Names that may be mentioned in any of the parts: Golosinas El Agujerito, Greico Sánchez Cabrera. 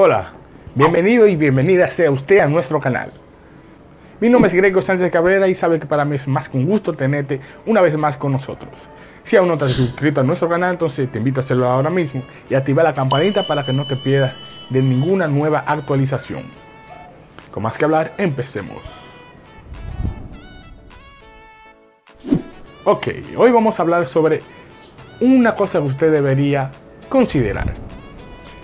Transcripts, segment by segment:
Hola, bienvenido y bienvenida sea usted a nuestro canal. Mi nombre es Greico Sánchez Cabrera y sabe que para mí es más que un gusto tenerte una vez más con nosotros. Si aún no te has suscrito a nuestro canal, entonces te invito a hacerlo ahora mismo y activar la campanita para que no te pierdas de ninguna nueva actualización. Con más que hablar, empecemos. Ok, hoy vamos a hablar sobre una cosa que usted debería considerar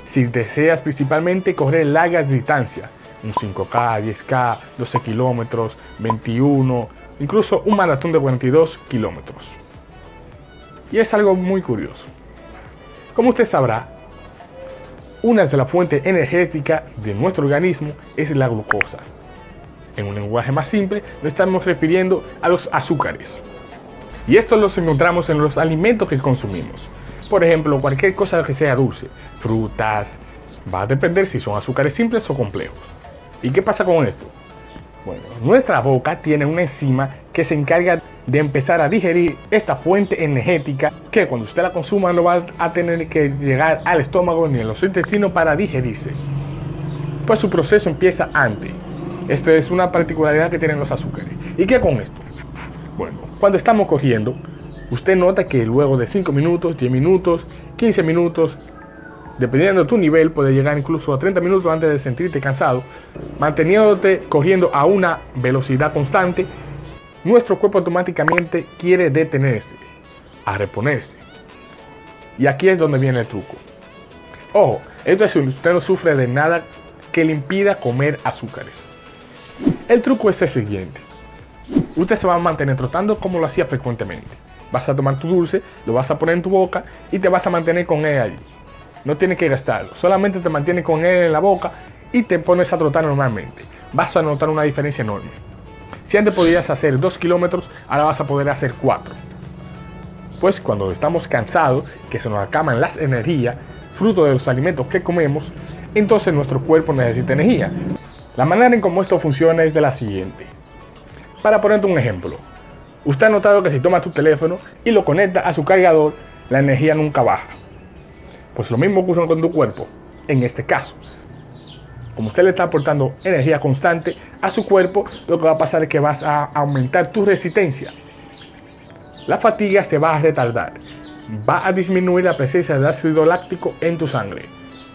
si deseas principalmente correr largas distancias, un 5K, 10K, 12 kilómetros, 21, incluso un maratón de 42 kilómetros. Y es algo muy curioso. Como usted sabrá, una de las fuentes energéticas de nuestro organismo es la glucosa. En un lenguaje más simple, nos estamos refiriendo a los azúcares. Y estos los encontramos en los alimentos que consumimos. Por ejemplo, cualquier cosa que sea dulce, frutas, va a depender si son azúcares simples o complejos. ¿Y qué pasa con esto? Bueno, nuestra boca tiene una enzima que se encarga de empezar a digerir esta fuente energética, que cuando usted la consuma no va a tener que llegar al estómago ni a los intestinos para digerirse, pues su proceso empieza antes. Esto es una particularidad que tienen los azúcares. ¿Y qué con esto? Bueno, cuando estamos corriendo, usted nota que luego de 5 minutos, 10 minutos, 15 minutos, dependiendo de tu nivel, puede llegar incluso a 30 minutos antes de sentirte cansado. Manteniéndote corriendo a una velocidad constante, nuestro cuerpo automáticamente quiere detenerse, a reponerse. Y aquí es donde viene el truco. Ojo, esto es si usted no sufre de nada que le impida comer azúcares. El truco es el siguiente. Usted se va a mantener trotando como lo hacía frecuentemente. Vas a tomar tu dulce, lo vas a poner en tu boca y te vas a mantener con él allí. No tienes que gastarlo, solamente te mantienes con él en la boca y te pones a trotar normalmente. Vas a notar una diferencia enorme. Si antes podías hacer 2 kilómetros, ahora vas a poder hacer 4. Pues cuando estamos cansados, que se nos acaban las energías, fruto de los alimentos que comemos, entonces nuestro cuerpo necesita energía. La manera en cómo esto funciona es de la siguiente. Para ponerte un ejemplo, usted ha notado que si toma tu teléfono y lo conecta a su cargador, la energía nunca baja. Pues lo mismo ocurre con tu cuerpo, en este caso. Como usted le está aportando energía constante a su cuerpo, lo que va a pasar es que vas a aumentar tu resistencia. La fatiga se va a retardar. Va a disminuir la presencia de ácido láctico en tu sangre.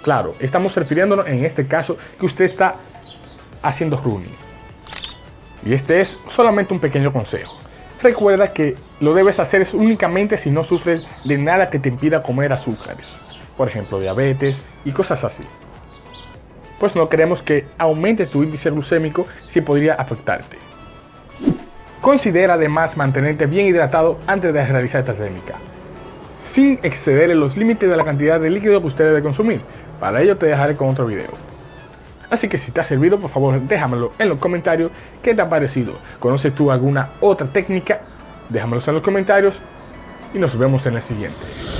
Claro, estamos refiriéndonos en este caso que usted está haciendo running. Y este es solamente un pequeño consejo. Recuerda que lo debes hacer únicamente si no sufres de nada que te impida comer azúcares. Por ejemplo, diabetes y cosas así. Pues no queremos que aumente tu índice glucémico si podría afectarte. Considera además mantenerte bien hidratado antes de realizar esta técnica, sin exceder los límites de la cantidad de líquido que usted debe consumir. Para ello te dejaré con otro video. Así que si te ha servido, por favor déjamelo en los comentarios. ¿Qué te ha parecido? ¿Conoces tú alguna otra técnica? Déjamelo en los comentarios y nos vemos en la siguiente.